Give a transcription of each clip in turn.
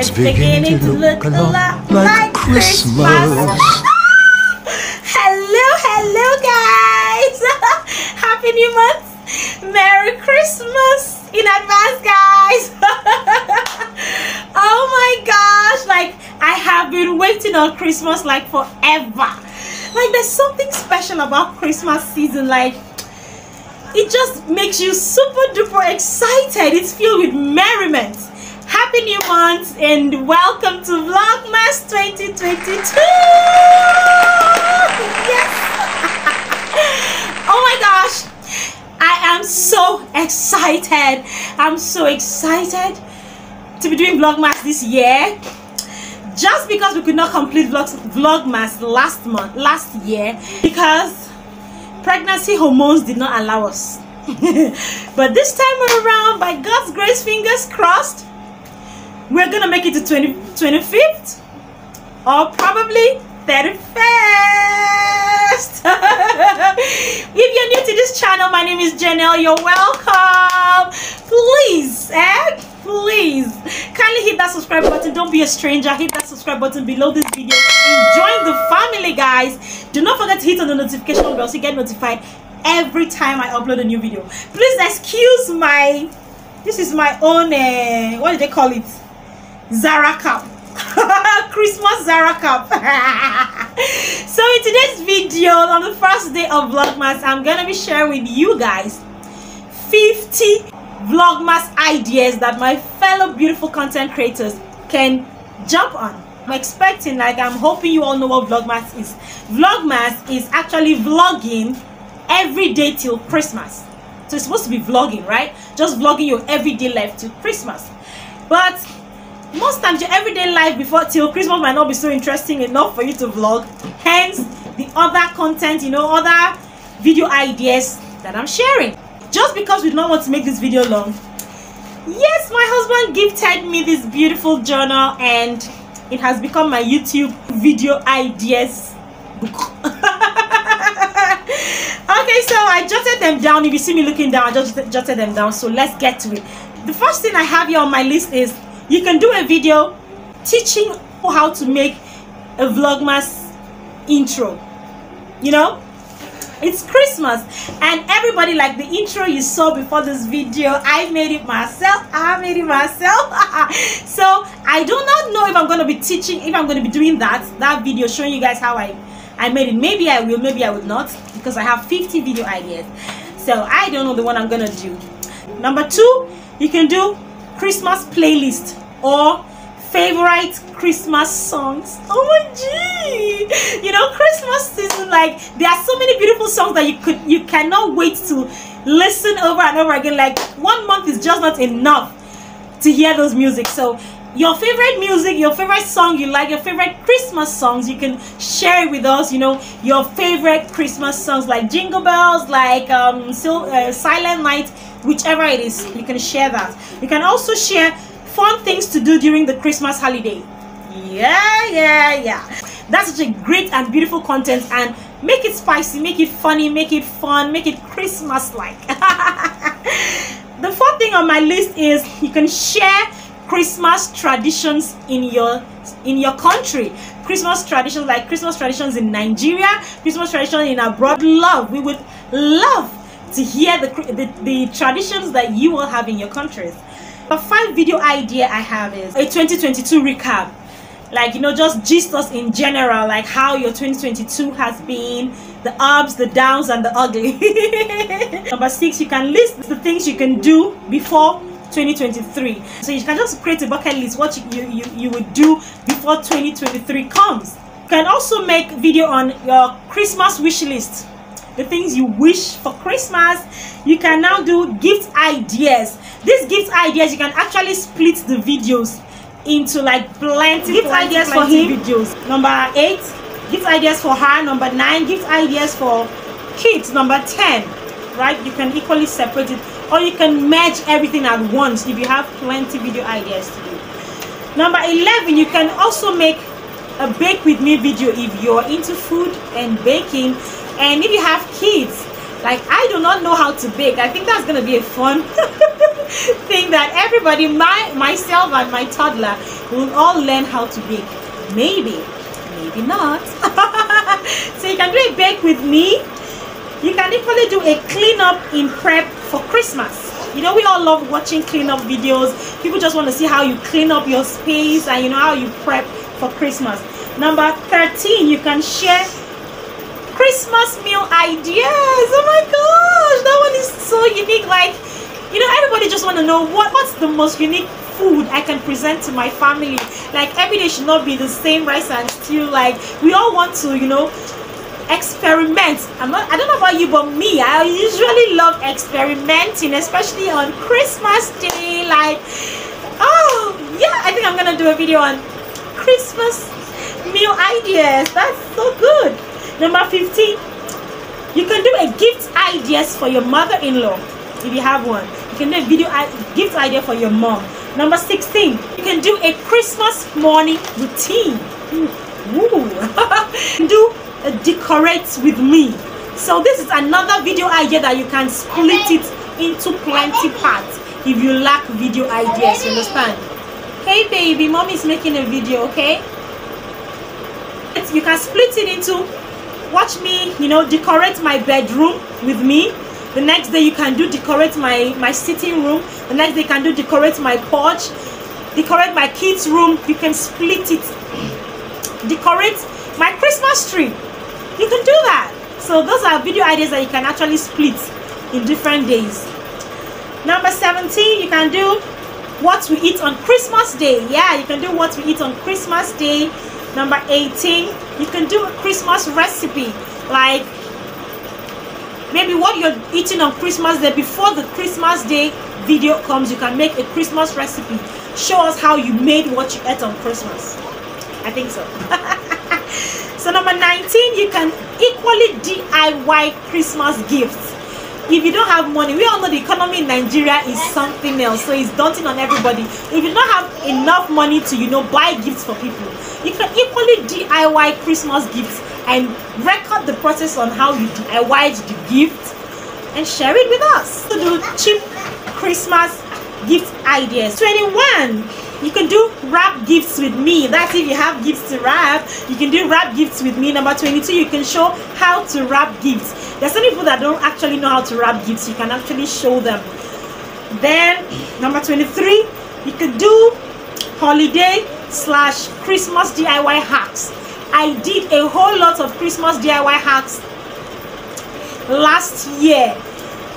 It's beginning to look a lot like Christmas. Hello guys. Happy New Month. Merry Christmas in advance, guys. Oh my gosh, like I have been waiting on Christmas like forever. Like there's something special about Christmas season, like it just makes you super duper excited. It's filled with merriment. Happy New Month and welcome to Vlogmas 2022. Yes. Oh my gosh, I am so excited. I'm so excited to be doing Vlogmas this year. Just because we could not complete Vlogmas last year because pregnancy hormones did not allow us. But this time around, by God's grace, fingers crossed, we're gonna make it to 25th or probably 31st. If you're new to this channel, my name is Janelle. You're welcome. Please, please kindly hit that subscribe button. Don't be a stranger. Hit that subscribe button below this video and join the family, guys. Do not forget to hit on the notification bell so you get notified every time I upload a new video. Please excuse my, this is my own what do they call it, Zara cup. Christmas Zara cup. So in today's video, on the first day of Vlogmas, I'm gonna be sharing with you guys 50 Vlogmas ideas that my fellow beautiful content creators can jump on. I'm expecting, like, I'm hoping you all know what Vlogmas is. Vlogmas is actually vlogging every day till Christmas. So it's supposed to be vlogging, right? Just vlogging your everyday life till Christmas. But most times your everyday life before till Christmas might not be so interesting enough for you to vlog. Hence the other content, you know, other video ideas that I'm sharing. Just because we don't want to make this video long, yes, my husband gifted me this beautiful journal and it has become my YouTube video ideas book. Okay, so I jotted them down. If you see me looking down, I just jotted them down. So let's get to it. The first thing I have here on my list is you can do a video teaching how to make a Vlogmas intro. You know, it's Christmas and everybody, like the intro you saw before this video, I made it myself. So I do not know if I'm going to be teaching, if I'm going to be doing that video showing you guys how I made it. Maybe I will, maybe I will not, because I have 50 video ideas, so I don't know the one I'm going to do. Number two, you can do Christmas playlist or favorite Christmas songs. Oh my gee, you know, Christmas season, like there are so many beautiful songs that you cannot wait to listen over and over again. Like 1 month is just not enough to hear those music. So your favorite music, your favorite song you like, your favorite Christmas songs, you can share it with us. You know, your favorite Christmas songs like Jingle Bells, like Silent Night, whichever it is, you can share that. You can also share fun things to do during the Christmas holiday. Yeah. That's such a great and beautiful content, and make it spicy, make it funny, make it fun, make it Christmas-like. The fourth thing on my list is you can share Christmas traditions in your country. Christmas traditions, like Christmas traditions in Nigeria, Christmas traditions in abroad. We would love to hear the traditions that you will have in your countries. A 5 video idea I have is a 2022 recap, like, you know, just gist us in general, like how your 2022 has been, the ups, the downs, and the ugly. Number 6, you can list the things you can do before 2023. So you can just create a bucket list, what you would do before 2023 comes. You can also make video on your Christmas wish list, the things you wish for Christmas. You can now do gift ideas. These gift ideas, you can actually split the videos into like plenty gift ideas for him videos. Number 8, gift ideas for her. Number 9, gift ideas for kids. Number 10, right, you can equally separate it, or you can merge everything at once if you have plenty video ideas to do. Number 11, you can also make a bake with me video if you're into food and baking, and if you have kids. Like, I do not know how to bake. I think that's gonna be a fun thing that everybody, myself and my toddler, will all learn how to bake. Maybe, maybe not. So you can do a bake with me. You can equally do a cleanup in prep for Christmas. You know, we all love watching cleanup videos. People just want to see how you clean up your space and, you know, how you prep for Christmas. Number 13, you can share Christmas meal ideas. Oh my gosh, that one is so unique. Like, you know, everybody just want to know what's the most unique food I can present to my family. Like, every day should not be the same rice and stew. Like, we all want to, you know, experiment. I don't know about you, but me, I usually love experimenting, especially on Christmas Day. Like, oh yeah, I think I'm gonna do a video on Christmas meal ideas. That's so good. Number 15, you can do a gift ideas for your mother-in-law if you have one. You can do a video gift idea for your mom. Number 16, you can do a Christmas morning routine. Ooh. Do decorates with me. So this is another video idea that you can split it into plenty parts if you lack video ideas. You understand? Hey baby, mommy's making a video. Okay, you can split it into watch me, you know, decorate my bedroom with me. The next day you can do decorate my sitting room. The next day you can do decorate my porch, decorate my kids room. You can split it. Decorate my Christmas tree. You can do that. So those are video ideas that you can actually split in different days. Number 17, you can do what we eat on Christmas Day. Yeah, you can do what we eat on Christmas Day. Number 18, you can do a Christmas recipe. Like, maybe what you're eating on Christmas Day, before the Christmas Day video comes, you can make a Christmas recipe. Show us how you made what you ate on Christmas. I think so. So number 19, you can equally DIY Christmas gifts. If you don't have money, we all know the economy in Nigeria is something else, so it's daunting on everybody. If you don't have enough money to, you know, buy gifts for people, you can equally DIY Christmas gifts and record the process on how you DIYed the gift and share it with us. So do cheap Christmas gift ideas. 21, you can do wrap gifts with me. That's if you have gifts to wrap. You can do wrap gifts with me. Number 22, you can show how to wrap gifts. There's some people that don't actually know how to wrap gifts. You can actually show them. Then number 23, you can do holiday/Christmas DIY hacks. I did a whole lot of Christmas DIY hacks last year.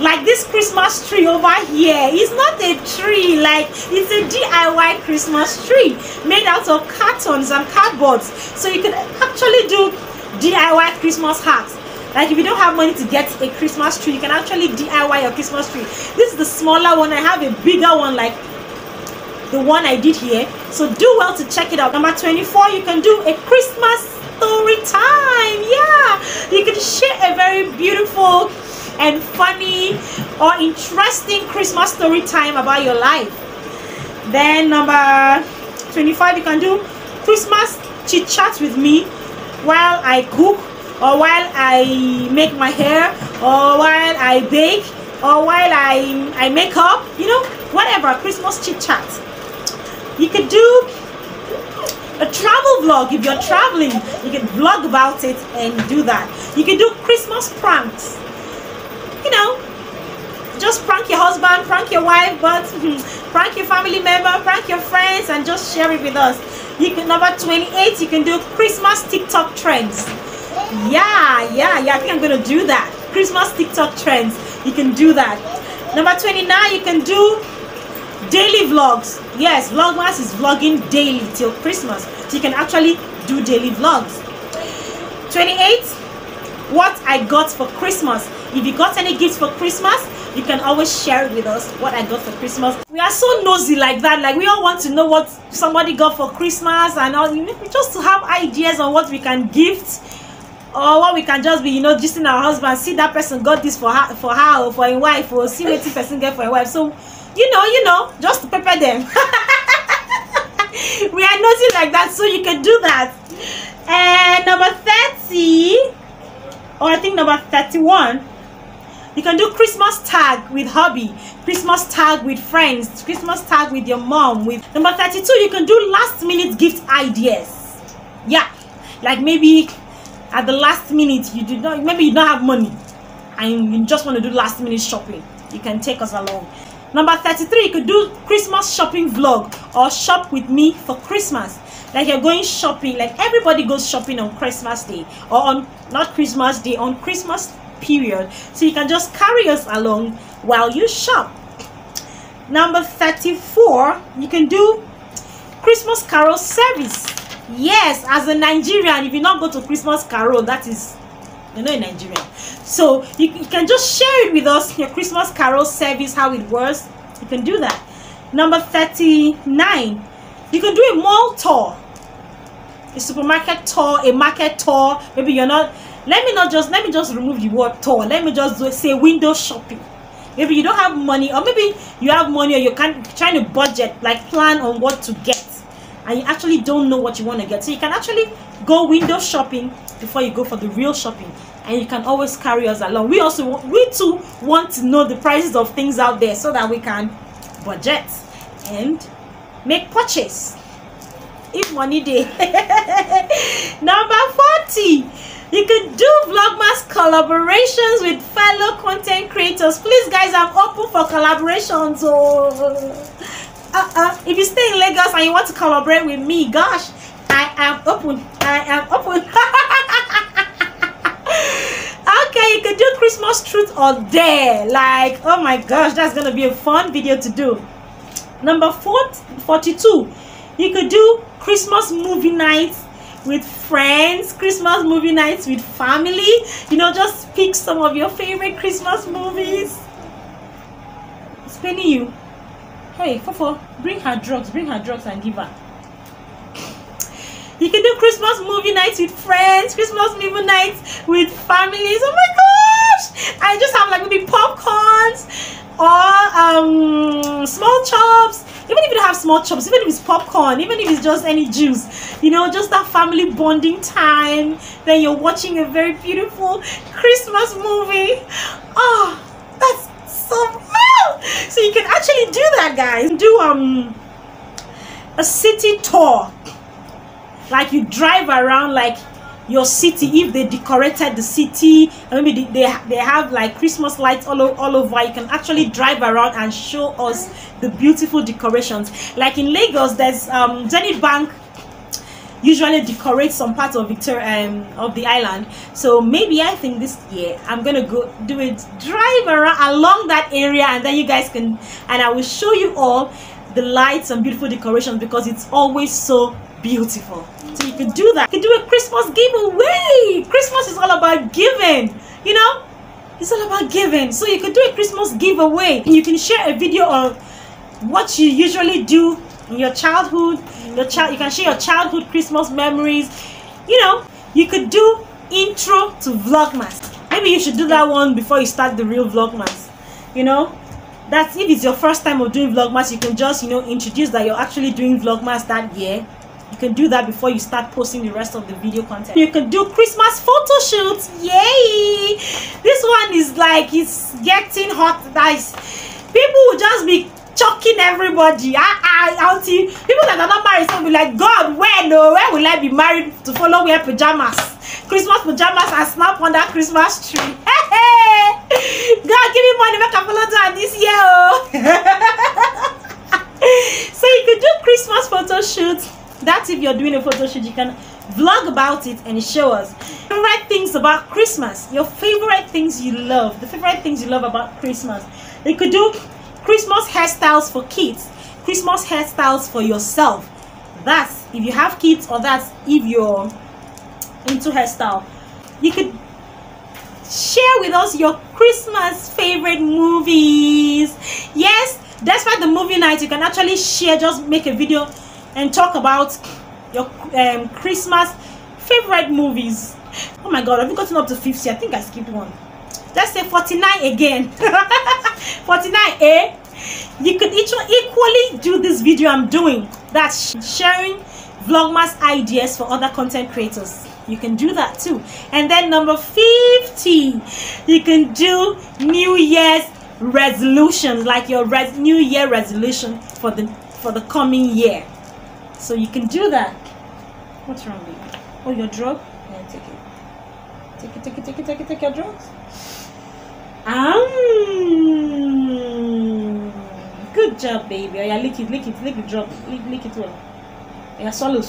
Like this Christmas tree over here, it's not a tree, like it's a DIY Christmas tree made out of cartons and cardboards. So you can actually do DIY Christmas hats. Like if you don't have money to get a Christmas tree, you can actually DIY your Christmas tree. This is the smaller one. I have a bigger one like the one I did here. So do well to check it out. Number 24, you can do a Christmas story time. Yeah, you can share a very beautiful and funny or interesting Christmas story time about your life. Then number 25, you can do Christmas chit chat with me while I cook, or while I make my hair, or while I bake, or while I make up, you know, whatever. Christmas chit chat. You can do a travel vlog. If you're traveling, you can vlog about it and do that. You can do Christmas pranks. You know, just prank your husband, prank your wife, but prank your family member, prank your friends, and just share it with us. You can, number 28, you can do Christmas TikTok trends. Yeah, I think I'm gonna do that. Christmas TikTok trends, you can do that. Number 29, you can do daily vlogs. Yes, Vlogmas is vlogging daily till Christmas, so you can actually do daily vlogs. 28, what I got for Christmas. If you got any gifts for Christmas, you can always share it with us. What I got for Christmas. We are so nosy like that. Like, we all want to know what somebody got for Christmas and all, you know, just to have ideas on what we can gift, or what we can just be, you know, just in our husband. See, that person got this for her or for a wife, or see what this person get for a wife. So, you know, just to prepare them. We are nosy like that, so you can do that. And number 30, or I think number 31. You can do Christmas tag with hubby, Christmas tag with friends, Christmas tag with your mom. With number 32, you can do last minute gift ideas. Yeah, like maybe at the last minute you did not, maybe you don't have money and you just want to do last minute shopping. You can take us along. Number 33, you could do Christmas shopping vlog or shop with me for Christmas. Like you're going shopping, like everybody goes shopping on Christmas Day, or on, not Christmas Day, on Christmas period. So you can just carry us along while you shop. Number 34, you can do Christmas carol service. Yes, as a Nigerian, if you not go to Christmas carol, that is, you know, in Nigeria. So you can just share it with us, your Christmas carol service, how it works. You can do that. Number 39, you can do a mall tour, a supermarket tour, a market tour. Maybe you're not, let me just remove the word tour. Let me just say window shopping. Maybe you don't have money, or maybe you have money or you can't, trying to budget, like plan on what to get, and you actually don't know what you want to get. So you can actually go window shopping before you go for the real shopping, and you can always carry us along. We also we too want to know the prices of things out there so that we can budget and make purchase if money day. Number 40, you can do Vlogmas collaborations with fellow content creators. Please guys, I'm open for collaborations. If you stay in Lagos and you want to collaborate with me, gosh, I am open. I am open. Okay, you can do Christmas truth or dare. Like, oh my gosh, that's gonna be a fun video to do. Number 42, you could do Christmas movie nights with friends, Christmas movie nights with family. You know, just pick some of your favorite Christmas movies. It's paining you. Hey, Fofo, bring her drugs and give her. You can do Christmas movie nights with friends, Christmas movie nights with families. Oh my gosh! I just have like maybe popcorns, or small chops. Even if you don't have small chops, even if it's popcorn, even if it's just any juice, you know, just that family bonding time. Then you're watching a very beautiful Christmas movie. Oh, that's so wow! So you can actually do that, guys. Do a city tour, like you drive around like your city, if they decorated the city, and maybe they have like Christmas lights all over. You can actually drive around and show us the beautiful decorations. Like in Lagos, there's Zenith Bank usually decorates some parts of Victoria of the island. So maybe I think this year I'm gonna go do it, drive around along that area, and then you guys can, and I will show you all the lights and beautiful decorations, because it's always so beautiful. So you can do that. You can do a Christmas giveaway. Christmas is all about giving, you know, it's all about giving. So you can do a Christmas giveaway. You can share a video of what you usually do in your childhood, you can share your childhood Christmas memories. You know, you could do intro to Vlogmas. Maybe you should do that one before you start the real Vlogmas, you know. That's, if it's your first time of doing Vlogmas, you can just, you know, introduce that you're actually doing Vlogmas that year. You can do that before you start posting the rest of the video content. You can do Christmas photo shoots. Yay! This one is like, it's getting hot, guys. People will just be choking everybody. I'll see people that are not married, so be like, God, where will I be married to follow wear pajamas? Christmas pajamas and snap on that Christmas tree. Hey, hey. God, give me money, make a follow down this year. Oh. So you could do Christmas photo shoots. That's if you're doing a photo shoot, you can vlog about it and show us. Favorite things about Christmas, your favorite things you love, the favorite things you love about Christmas. You could do Christmas hairstyles for kids, Christmas hairstyles for yourself. That's if you have kids, or that's if you're into hairstyle. You could share with us your Christmas favorite movies. Yes, despite the movie night, you can actually share, just make a video and talk about your Christmas favorite movies. Oh my god, have you gotten up to 50? I think I skipped one. Let's say 49 again. 49, eh? You could equally do this video I'm doing. That's sharing Vlogmas ideas for other content creators. You can do that too. And then number 50, you can do New Year's resolutions, like your New Year resolution for the coming year. So you can do that. What's wrong with you? Oh, your drug? Yeah, take it. Take your drugs. Good job, baby. Oh, yeah, lick it, drop. Lick it well. Yeah, swallow.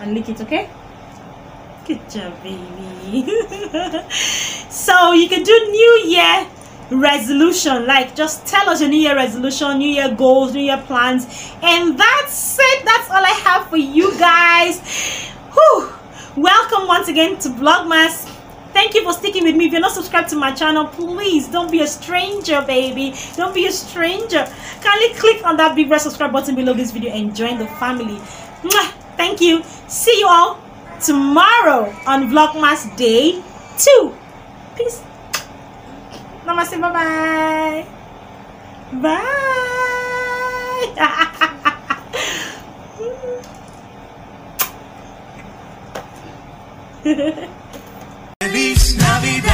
And lick it, okay? Good job, baby. So you can do New Year resolution, like just tell us your New Year resolution, New Year goals, New Year plans. And that's it. That's all I have for you guys. Whew. Welcome once again to Vlogmas. Thank you for sticking with me. If you're not subscribed to my channel, please don't be a stranger, baby. Don't be a stranger. Kindly click on that big red subscribe button below this video and join the family. Mwah! Thank you. See you all tomorrow on Vlogmas Day 2. Peace. Namaste. Bye-bye. Bye. Bye. Feliz Navidad.